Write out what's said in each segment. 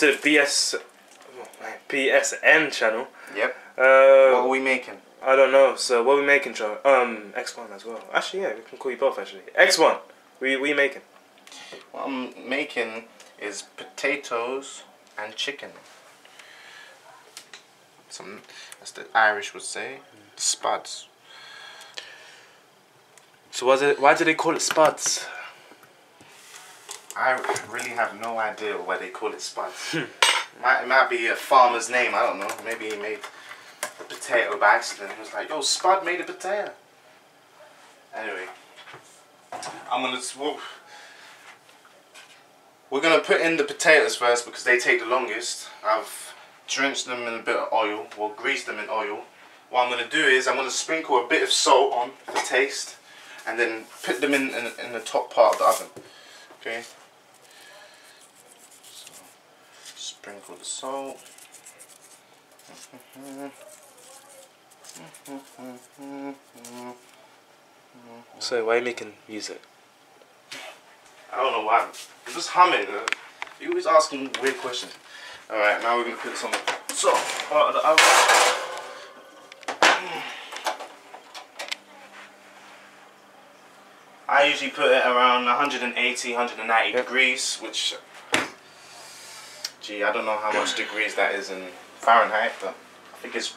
to the PSN channel. Yep. What are we making? I don't know. So what are we making, Joe? X1 as well. Actually, yeah, we can call you both. Actually, X1. We making. What I'm making is potatoes and chicken. Some, as the Irish would say, spuds. So why do they call it spuds? I really have no idea why they call it spuds. It might be a farmer's name, I don't know. Maybe he made a potato by accident. He was like, yo, Spud made a potato. Anyway, we're going to put in the potatoes first because they take the longest. I've drenched them in a bit of oil, well, greased them in oil. What I'm going to do is I'm going to sprinkle a bit of salt on for taste and then put them in the top part of the oven. Okay. Sprinkle the salt. So why are you making music? I don't know why. I'm just humming. You always asking weird questions. All right, now we're gonna put this on the top part of the oven. I usually put it around 180, 190 degrees, which. I don't know how much degrees that is in Fahrenheit, but I think it's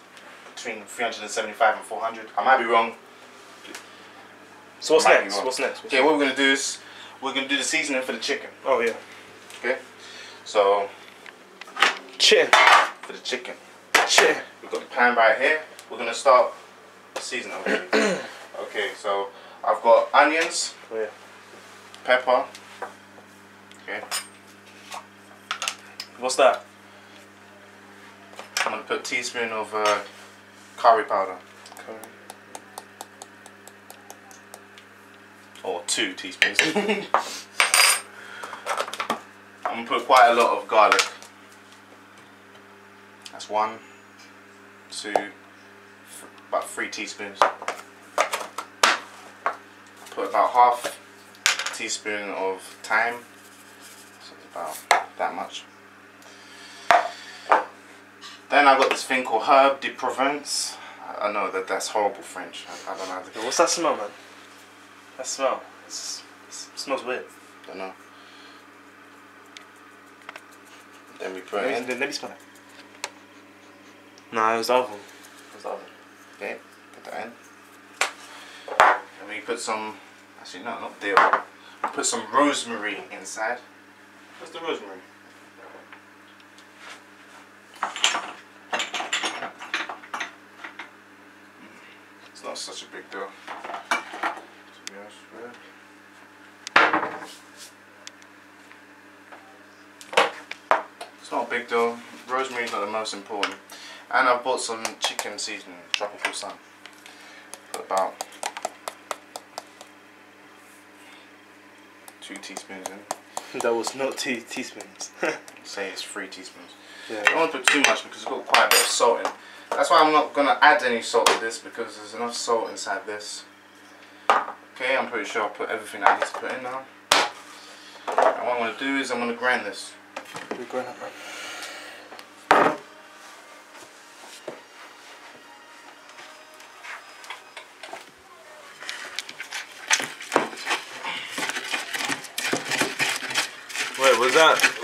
between 375 and 400. I might be wrong. So what's next? Okay, what we're gonna do is we're gonna do the seasoning for the chicken. Oh yeah. Okay. So chicken for the chicken. Chicken. We've got the pan right here. We're gonna start seasoning. Okay. So I've got onions. Oh, yeah. Pepper. Okay. What's that? I'm gonna put a teaspoon of curry powder. Curry. Or 2 teaspoons. I'm gonna put quite a lot of garlic. That's 1, 2, about 3 teaspoons. Put about ½ teaspoon of thyme. So it's about that much. Then I got this thing called Herbe de Provence. I know that that's horrible French. I don't know how to... What's that smell, man? That smell. It smells weird. I don't know. Then we put it in. Let me smell it. No, it was the oven. It was the oven. Okay, put that in. And we put some... Actually, no, not dill. We put some rosemary inside. What's the rosemary? Not such a big deal, to be honest with you. It's not a big deal. Rosemary's not the most important. And I bought some chicken seasoning, tropical sun. About 2 teaspoons in. That was not 2 teaspoons. Say it's 3 teaspoons. Yeah. I don't want to put too much because it's got quite a bit of salt in. That's why I'm not going to add any salt to this because there's enough salt inside this. Okay, I'm pretty sure I'll put everything I need to put in now. And what I'm going to do is I'm going to grind this. You grind that, man. Wait,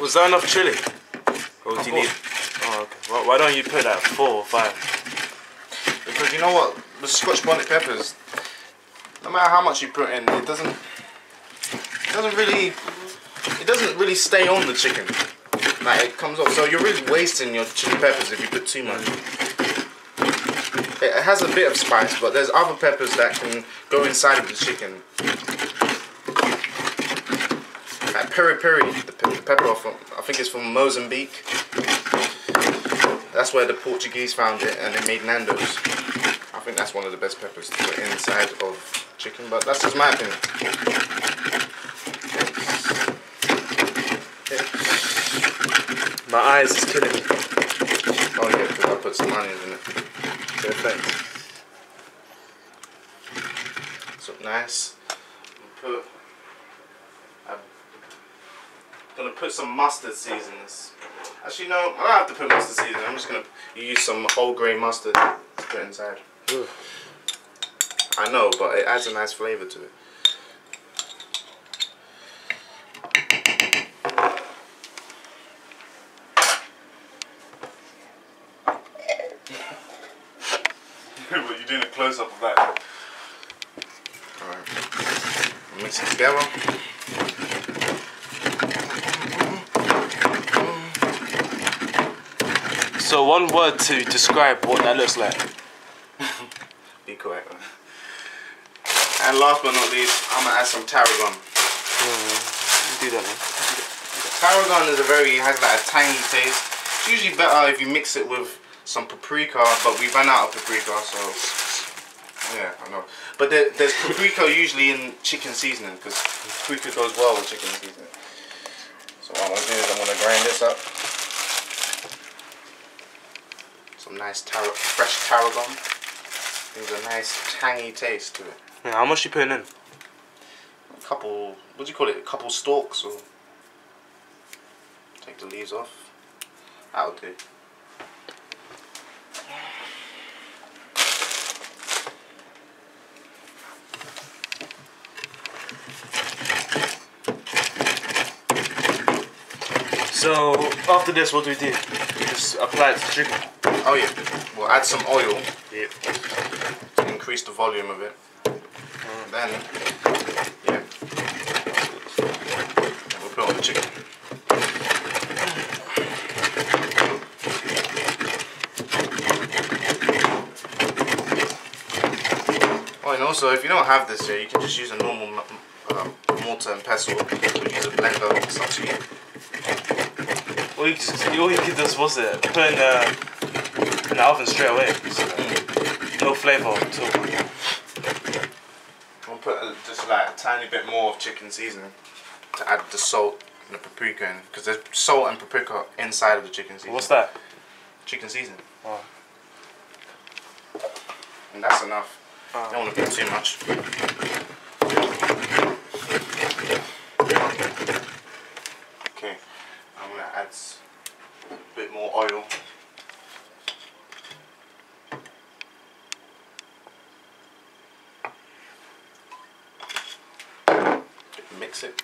was that enough chili? Or do you need? Oh, okay. Well, why don't you put that 4 or 5? Because you know what, the Scotch bonnet peppers, no matter how much you put in, it doesn't really stay on the chicken. Like it comes off. So you're really wasting your chili peppers if you put too much. It has a bit of spice, but there's other peppers that can go inside of the chicken. Like piri piri, the pepper from, I think it's from Mozambique. That's where the Portuguese found it and they made Nando's. I think that's one of the best peppers to put inside of chicken, but that's just my opinion. My eyes is killing me. Oh yeah, because I put some onions in it. Perfect. So nice. I'm gonna put some mustard seasonings. Actually, no, I don't have to put mustard seasoning. I'm just going to use some whole grain mustard to put inside. Ooh. I know, but it adds a nice flavour to it. Well, you're doing a close-up of that. Alright. Mix it together. So one word to describe what that looks like. Be correct. And last but not least, I'm gonna add some tarragon. Mm-hmm. Do that, man. Tarragon is has like a tangy taste. It's usually better if you mix it with some paprika, but we ran out of paprika, so yeah, I know. But there's paprika usually in chicken seasoning because paprika goes well with chicken seasoning. So what I'm gonna do is I'm gonna grind this up. Some nice fresh tarragon. There's a nice tangy taste to it. Yeah, how much are you putting in? A couple, what do you call it? A couple stalks, or take the leaves off. That'll do. So after this, what do we do? We just apply it to the chicken. Oh yeah, we'll add some oil to increase the volume of it. And then, yeah, we'll put on the chicken. Oh, and also, if you don't have this here, you can just use a normal mortar and pestle, or use a blender, it's up to you. All you can do is put in the oven straight away. So, no flavour at all. I'll put just like a tiny bit more of chicken seasoning to add the salt and the paprika in, because there's salt and paprika inside of the chicken seasoning. What's that? Chicken seasoning. Oh. And that's enough. Oh. Don't want to put too much. A bit more oil. Mix it.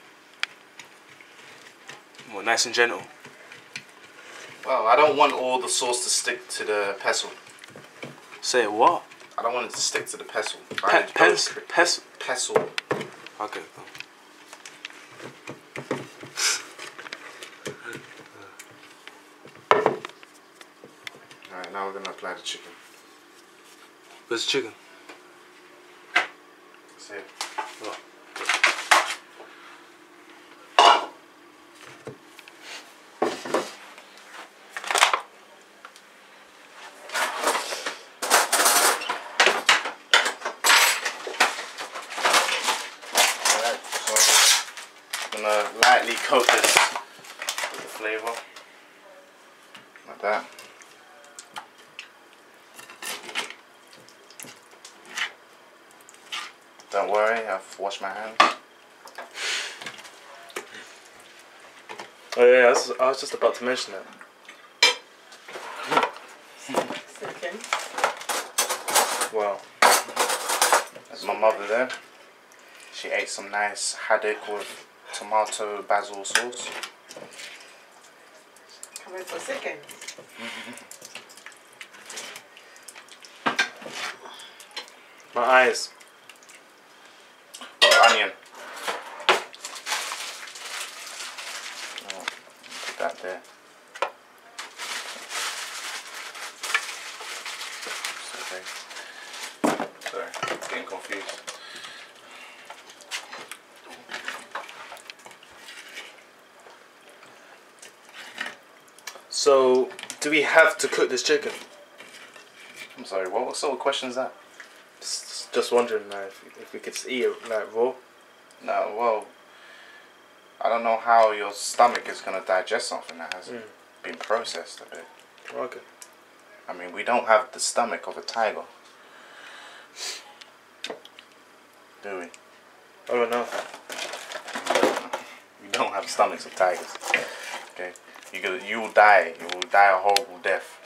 Well, nice and gentle. Well, I don't want all the sauce to stick to the pestle. Say what? I don't want it to stick to the pestle. Pestle. Okay. Now we're going to apply the chicken. Where's the chicken? It's here. Oh. Alright, so I'm going to lightly coat this with the flavour. Like that. Don't worry, I've washed my hands. Oh yeah, I was just about to mention it. It's okay. Wow. There's my mother there. She ate some nice haddock with tomato basil sauce. Come in for seconds. My eyes. Onion. Oh, put that there. Okay. Sorry, it's getting confused. So, do we have to cook this chicken? I'm sorry, what sort of question is that? Just wondering like, if we could eat it like raw. No, well, I don't know how your stomach is going to digest something that hasn't been processed a bit. Okay. I mean, we don't have the stomach of a tiger, do we? Oh no. We don't have stomachs of tigers. Okay. You will die. You will die a horrible death.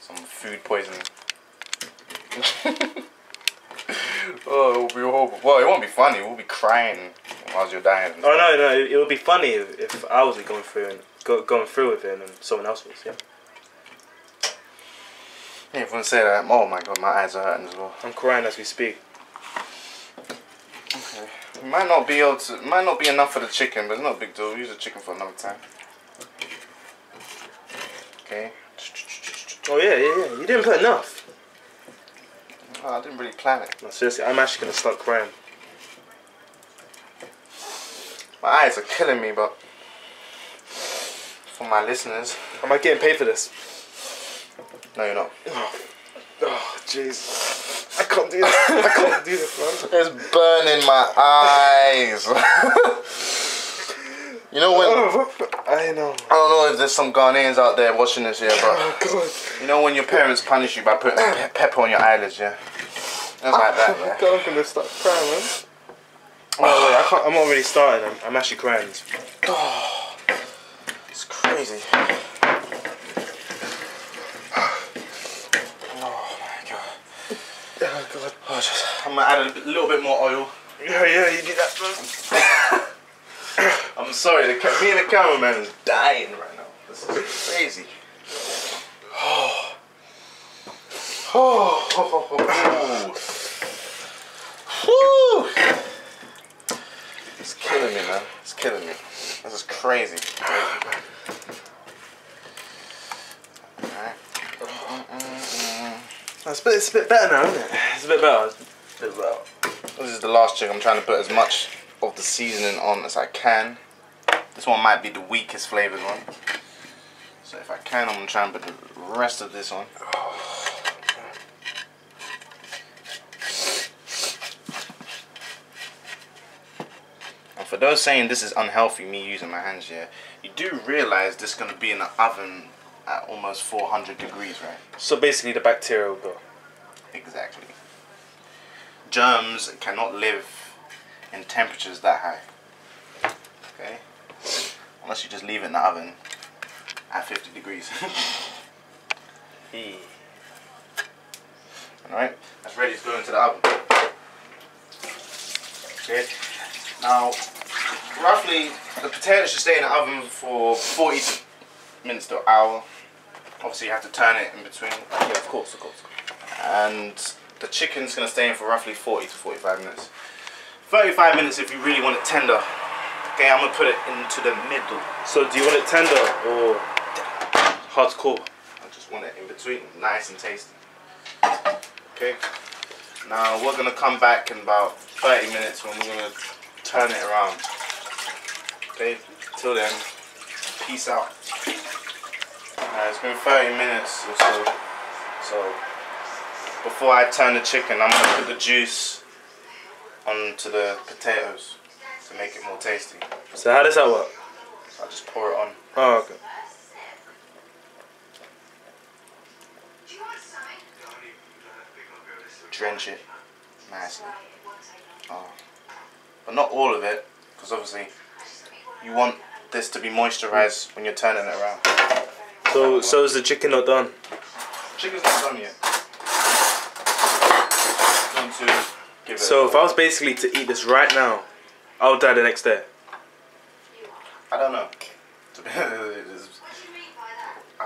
Some food poisoning. Oh, it will be horrible. Well, it won't be funny. We'll be crying while you're dying. Oh no, no, it would be funny if I was going through and going through with it and someone else was. Yeah. Yeah, if you want to say that, oh my god, my eyes are hurting as well. I'm crying as we speak. Okay. We might not be able to. Might not be enough for the chicken, but it's not a big deal. We'll use the chicken for another time. Okay. Oh yeah, yeah, yeah. You didn't put enough. Oh, I didn't really plan it. No, seriously, I'm actually gonna start crying. My eyes are killing me, but for my listeners, am I getting paid for this? No, you're not. Oh, jeez, I can't do this. I can't do this, man. It's burning my eyes. You know when? I know. I don't know if there's some Ghanaians out there watching this, yeah, but oh, God. You know when your parents punish you by putting pepper on your eyelids, yeah. It was like that. Yeah. God, I'm gonna start crying, man. Oh wait, I can't. I'm already starting. I'm actually crying. Oh, it's crazy. Oh god. Oh, just, I'm gonna add a little bit more oil. Yeah, yeah, you did that first. I'm sorry, me and the cameraman is dying right now. This is crazy. Oh. Oh. Oh. Oh. Woo. It's killing me, man. It's killing me. This is crazy. Alright. It's a bit better now, isn't it? It's a bit better. This is the last chicken. I'm trying to put as much of the seasoning on as I can. This one might be the weakest flavoured one. So if I can, I'm going to try and put the rest of this on. And for those saying this is unhealthy, me using my hands here, you do realise this is going to be in the oven at almost 400 degrees, right? So basically the bacteria will go. Exactly. Germs cannot live in temperatures that high. Okay? Unless you just leave it in the oven at 50 degrees. Alright, that's ready to go into the oven. Okay. Now, roughly, the potatoes should stay in the oven for 40 minutes to an hour. Obviously, you have to turn it in between. Yeah, of course, of course. And the chicken's going to stay in for roughly 40 to 45 minutes. 35 minutes if you really want it tender. Okay, I'm going to put it into the middle. So, do you want it tender or hardcore? I just want it in between, nice and tasty. Okay. Now, we're going to come back in about 30 minutes when we're going to turn it around. Okay, till then, peace out. It's been 30 minutes or so, before I turn the chicken, I'm going to put the juice onto the potatoes to make it more tasty. So how does that work? I just pour it on. Oh, okay. Drench it nicely. Oh. But not all of it, because obviously you want this to be moisturized when you're turning it around. So is the chicken not done? Chicken's not done yet. So if I was basically to eat this right now, I would die the next day. I don't know. I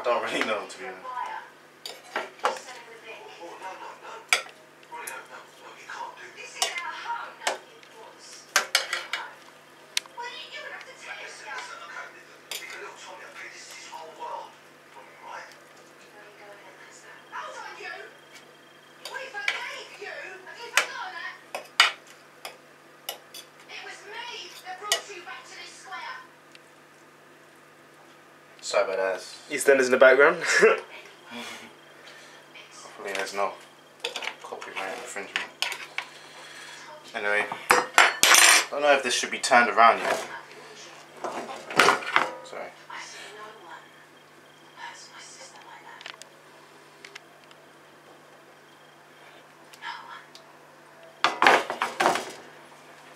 don't really know, to be honest. Sorry about that. EastEnders in the background. Hopefully there's no copyright infringement. Anyway, I don't know if this should be turned around yet. Sorry.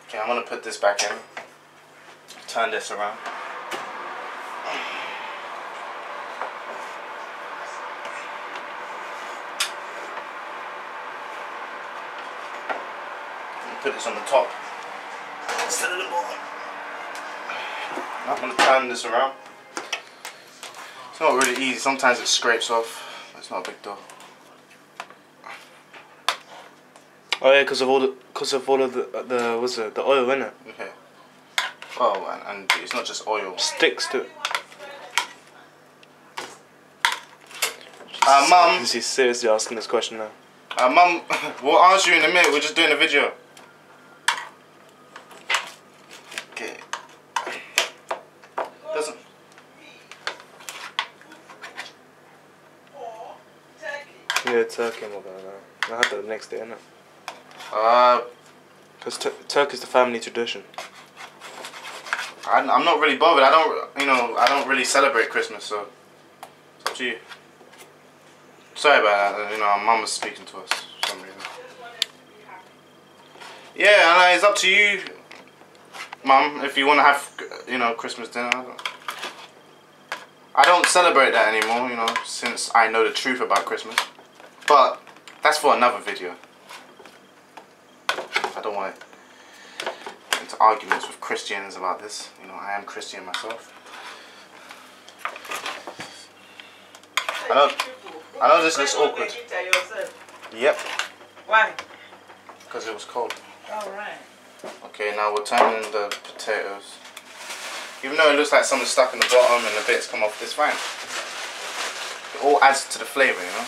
Okay, I'm gonna put this back in. Turn this around. put this on the top instead of the bottom. I'm going to turn this around. It's not really easy, sometimes it scrapes off, but it's not a big deal. Oh yeah, because of all of the what's it, the oil in it. Okay. Oh, and it's not just oil. Sticks to it. Mum. She's seriously asking this question now. Mum, we'll answer you in a minute. We're just doing a video. Okay. Doesn't. Yeah, turkey and all that. I had that the next day, innit? Because turkey's the family tradition. I'm not really bothered. I don't really celebrate Christmas, so it's up to you. Sorry about that. You know, our mum was speaking to us for some reason. Yeah, and it's up to you, Mum, if you want to have, you know, Christmas dinner. I don't celebrate that anymore, you know, since I know the truth about Christmas. But that's for another video. I don't want to get into arguments with Christians about this. You know, I am Christian myself. I know this looks awkward. Yep. Why? Because it was cold. Alright. Okay, now we're turning the potatoes. Even though it looks like something's stuck in the bottom and the bits come off, it's fine. It all adds to the flavour, you know?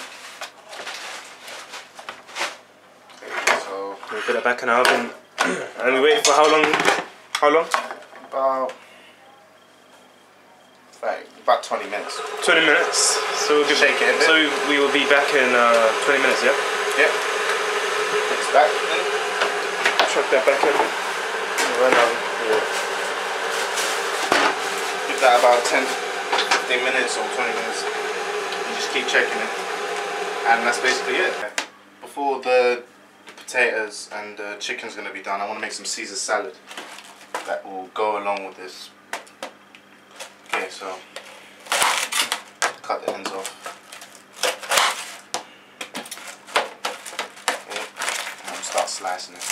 We put it back in the oven and we wait for how long? How long? About 20 minutes. 20 minutes. So we'll shake it a bit. So we will be back in 20 minutes, yeah? Yep. It's back. Chuck that back in. Give that about 10, 15 minutes or 20 minutes. And just keep checking it. And that's basically it. Before the potatoes and chicken's going to be done, I want to make some Caesar salad that will go along with this. Okay, so cut the ends off. Okay, and I'll start slicing it.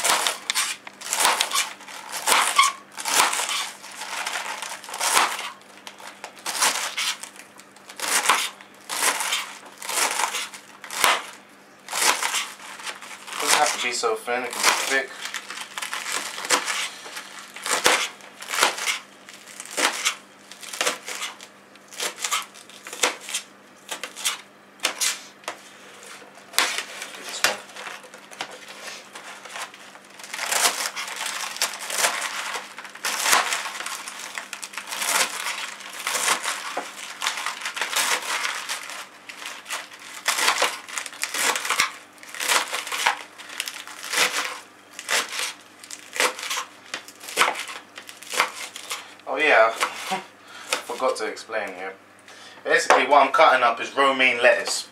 Be so thin, it can be thick. Do this one. Got to explain here. Basically, what I'm cutting up is romaine lettuce.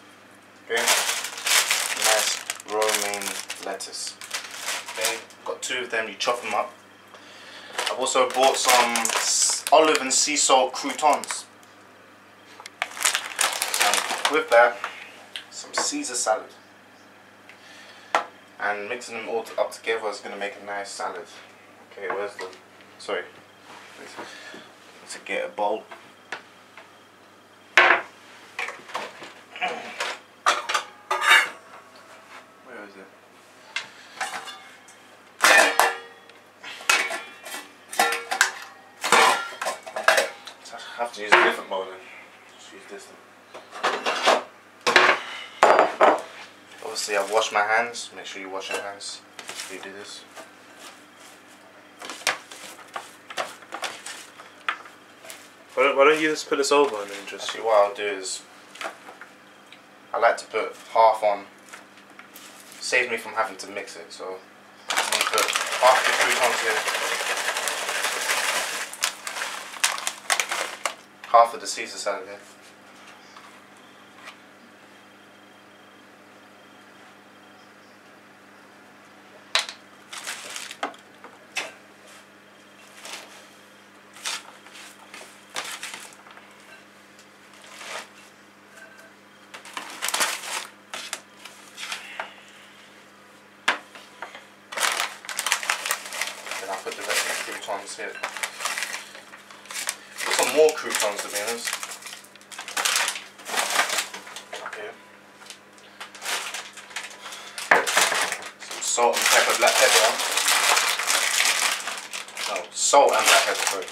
Okay, nice romaine lettuce. Okay, got two of them. You chop them up. I've also bought some olive and sea salt croutons. And with that, some Caesar salad. And mixing them all up together is going to make a nice salad. Okay, where's the? Sorry. To get a bowl. Where is it? So I have to use a different bowl then. Just use this one. Obviously, I've washed my hands. Make sure you wash your hands before you do this. Why don't you just put this over and then just... Actually, what I'll do is... I like to put half on. Saves me from having to mix it, so... I'm going to put half the croutons here. Half of the Caesar salad here. coupons here. I've got more coupons, to be honest. Up here. Some salt and pepper, black pepper. No, salt and black pepper, sorry.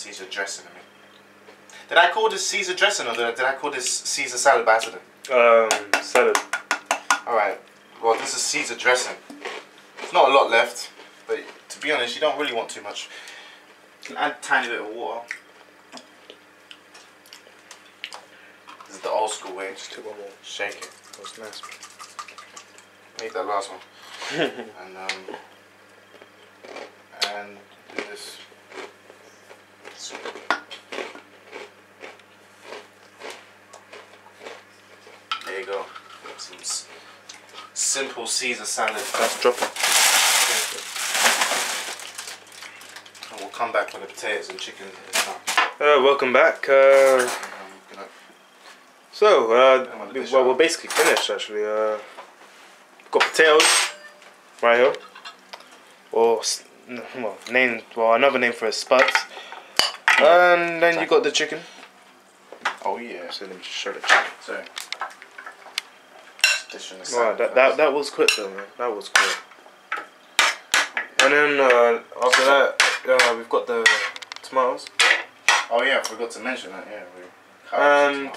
Caesar dressing, I mean. Did I call this Caesar dressing or did I call this Caesar salad by accident? Salad. Alright, well this is Caesar dressing. There's not a lot left, but to be honest you don't really want too much. You can add a tiny bit of water. This is the old school way. Just took one more. Shake it. That was nice. Make that last one. And do this. There you go. Some simple Caesar salad. Let's drop it. And we'll come back with the potatoes and chicken this time. Welcome back. We're basically finished actually. Got potatoes right here, or another name for a spud. And then you got the chicken. Oh yeah. So let me just show the chicken. Sorry. Wow, that was quick though, man. That was quick. And then after that, we've got the tomatoes. Oh yeah, I forgot to mention that. Yeah. And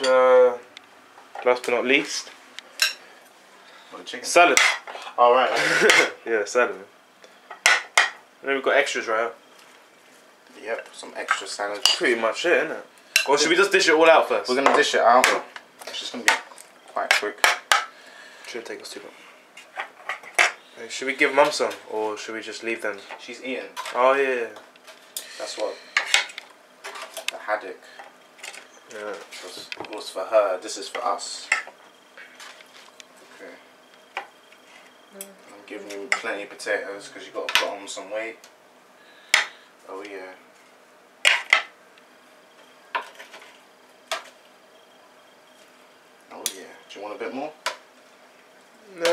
last but not least, the chicken salad. All right. Yeah, salad. And then we've got extras right here. Yep, some extra salad. Pretty much it, isn't it? Or should we just dish it all out first? We're going to dish it out. It's just going to be quite quick. Shouldn't take us too long. Hey, should we give Mum some? Or should we just leave them? She's eating. Oh, yeah. That's what... the haddock. Yeah. Was for her. This is for us. Okay. I'm giving you plenty of potatoes because you've got to put on some weight. Oh, yeah. Oh, yeah. Do you want a bit more? No. I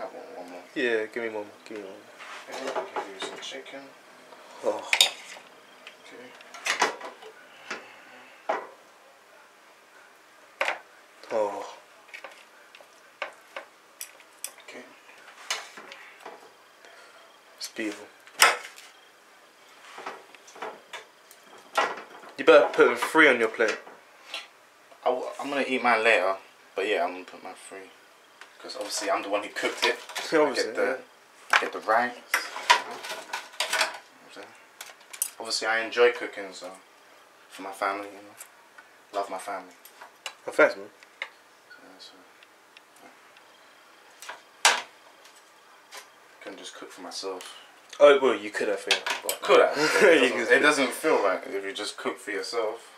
want one more. Yeah, give me one more. Give me one more. Okay, I'll give you some chicken. Oh. Okay. Oh. Okay. It's beautiful. You better put three on your plate. I'm going to eat mine later, but yeah, I'm going to put mine three. Because obviously I'm the one who cooked it. Obviously, I get the rice. Obviously I enjoy cooking, so for my family, you know. Love my family. Well, thanks, man. I couldn't just cook for myself. Oh, well, you could have for yourself. Could have. It doesn't feel right if you just cook for yourself.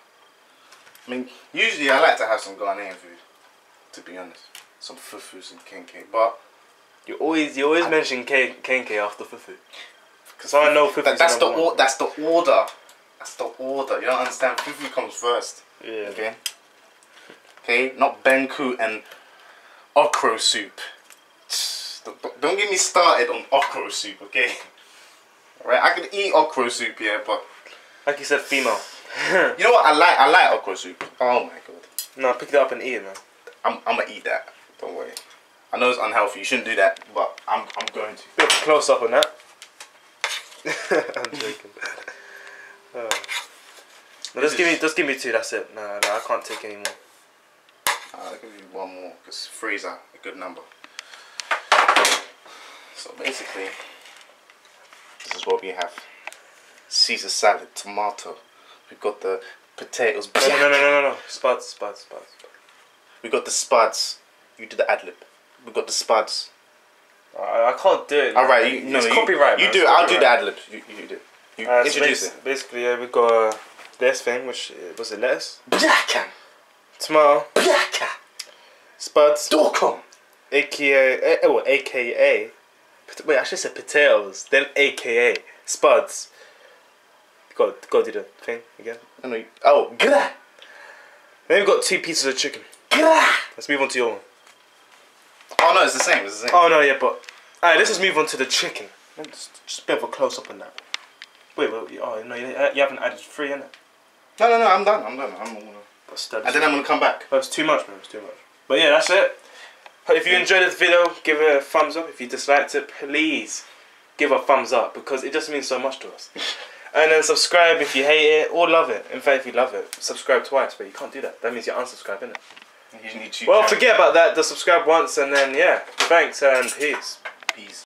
I mean, usually I like to have some Ghanaian food, to be honest. Some fufu, some kenke, but... You always mention kenke after fufu. Because I know fufu. That's the order. That's the order. You don't understand. Fufu comes first. Yeah. Okay? Okay? Not benku and okro soup. Don't get me started on okro soup, okay? Right, I could eat okro soup, yeah, but... like you said, female. You know what I like? I like okra soup. Oh my god. No, pick it up and eat it, man. I'm gonna eat that. Don't worry. I know it's unhealthy. You shouldn't do that, but I'm going to. Bit close up on that. I'm joking. Oh. No, just give me two. That's it. No, I can't take any more. I'll give you one more because three's a good number. So basically, this is what we have: Caesar salad, tomato. We've got the potatoes. No. Spuds. We got the spuds. You do the ad lib. We got the spuds. I can't do it. Alright, it's copyright. You do it. I'll do the ad lib. You do it. You introduce it. Basically, yeah, we've got this thing, which was it lettuce? Biaka! Tomato. Biaka! Spuds. Dorcom! AKA. Wait, I should say potatoes, then AKA. Spuds. Go do the thing again. Oh, grah! Then we've got two pieces of chicken. Grah! Let's move on to your one. Oh no, it's the same. It's the same. Oh no, yeah, but alright, let's just move on to the chicken. Just a bit of a close up on that. Wait, oh no, you haven't added three, innit? No, I'm done. And then I'm gonna come back. That was too much, man. It was too much. But yeah, that's it. If you enjoyed this video, give it a thumbs up. If you disliked it, please give a thumbs up because it just means so much to us. And then subscribe if you hate it or love it. In fact, if you love it, subscribe twice, but you can't do that. That means you're unsubscribed, innit? You need to. Well, forget about that. Just subscribe once and then, yeah. Thanks and peace. Peace.